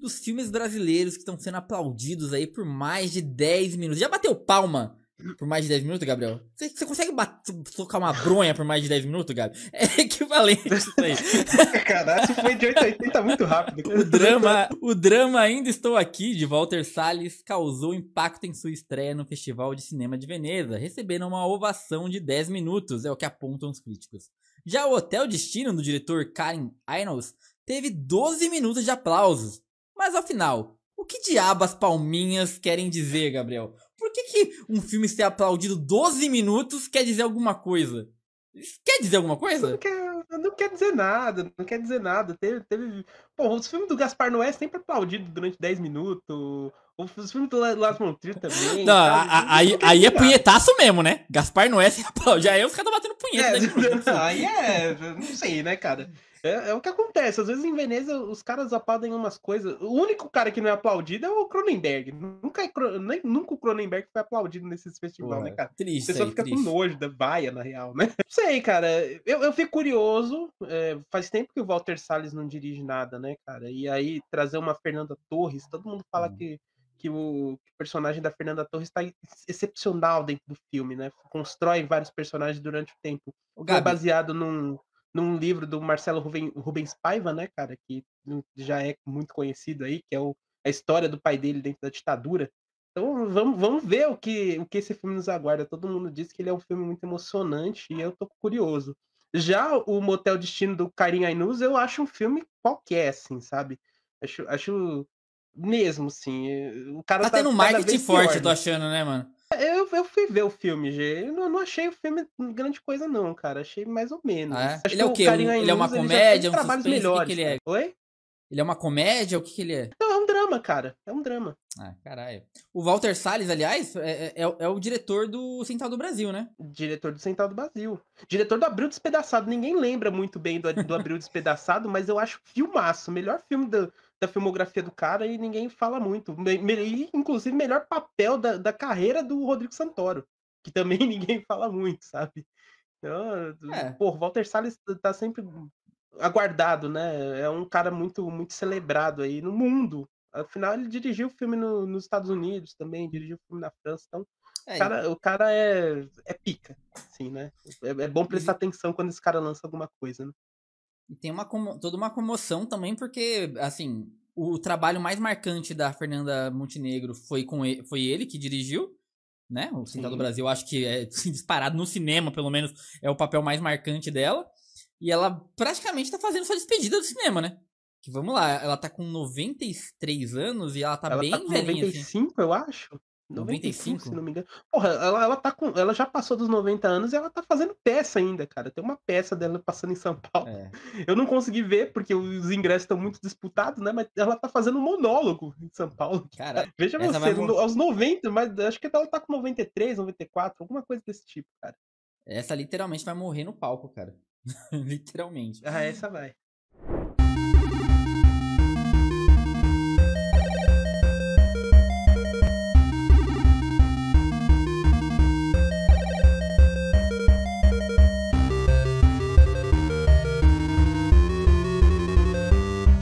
dos filmes brasileiros que estão sendo aplaudidos aí por mais de 10 minutos. Já bateu palma por mais de 10 minutos, Gabriel? Você consegue socar uma bronha por mais de 10 minutos, Gabi? É equivalente isso aí. Caralho, isso foi de 8 a 80 muito rápido. O drama Ainda Estou Aqui, de Walter Salles, causou impacto em sua estreia no Festival de Cinema de Veneza, recebendo uma ovação de 10 minutos, é o que apontam os críticos. Já o Motel Destino, do diretor Karim Aïnouz, teve 12 minutos de aplausos. Mas, afinal, o que diabo as palminhas querem dizer, Gabriel? Por que um filme ser aplaudido 12 minutos quer dizer alguma coisa? Quer dizer alguma coisa? Não quer dizer nada, não quer dizer nada. Bom, os filmes do Gaspar Noé sempre aplaudido durante 10 minutos. Os filmes do Lars von Trier também. Não, aí é punhetaço mesmo, né? Gaspar Noé se aplaude. Aí os caras estão batendo punheta. Aí é, não sei, né, cara? É o que acontece. Às vezes em Veneza os caras aplaudem umas coisas. O único cara que não é aplaudido é o Cronenberg. Nunca o Cronenberg foi aplaudido nesses festivais, né, cara? Triste. A pessoa fica com nojo da baia, na real, né? Não sei, cara. Eu fico curioso. Faz tempo que o Walter Salles não dirige nada, né, cara? E aí trazer uma Fernanda Torres, todo mundo fala que o personagem da Fernanda Torres está excepcional dentro do filme, né? Constrói vários personagens durante o tempo. É baseado num livro do Marcelo Rubens Paiva, né, cara? Que já é muito conhecido aí, que é a história do pai dele dentro da ditadura. Então vamos ver o que esse filme nos aguarda. Todo mundo diz que ele é um filme muito emocionante e eu tô curioso. Já o Motel Destino do Karim Aïnouz, eu acho um filme qualquer, assim, sabe? Acho mesmo, sim. O cara tá tendo um marketing forte, pior, eu tô achando, né, mano? Eu fui ver o filme, G. Eu não achei o filme grande coisa, não, cara. Achei mais ou menos. Ah, é? Ele é o quê? Ele é uma comédia, um suspense? O que ele é? Oi? Ele é uma comédia? O que ele é? Não, é um drama, cara. É um drama. Ah, caralho. O Walter Salles, aliás, é o diretor do Central do Brasil, né? Diretor do Central do Brasil. Diretor do Abril Despedaçado. Ninguém lembra muito bem do Abril Despedaçado, mas eu acho filmaço. O melhor filme da filmografia do cara e ninguém fala muito. Inclusive, melhor papel da carreira do Rodrigo Santoro, que também ninguém fala muito, sabe? Então, pô, Walter Salles tá sempre aguardado, né? É um cara muito, muito celebrado aí no mundo. Afinal, ele dirigiu o filme nos Estados Unidos também, dirigiu o filme na França, então o cara é pica, assim, né? É bom prestar atenção quando esse cara lança alguma coisa, né? E tem toda uma comoção também, porque, assim, o trabalho mais marcante da Fernanda Montenegro foi ele que dirigiu, né? O Central do Brasil, acho que é disparado no cinema, pelo menos, é o papel mais marcante dela. E ela praticamente tá fazendo sua despedida do cinema, né? Que vamos lá, ela tá com 93 anos e ela tá bem velhinha. Ela tá com 95, assim. Eu acho. 95, se não me engano. Porra, ela já passou dos 90 anos e ela tá fazendo peça ainda, cara. Tem uma peça dela passando em São Paulo. Eu não consegui ver, porque os ingressos estão muito disputados, né? Mas ela tá fazendo um monólogo em São Paulo. Cara, veja você, aos 90, mas acho que ela tá com 93, 94, alguma coisa desse tipo, cara. Essa literalmente vai morrer no palco, cara. Literalmente. Ah, essa vai.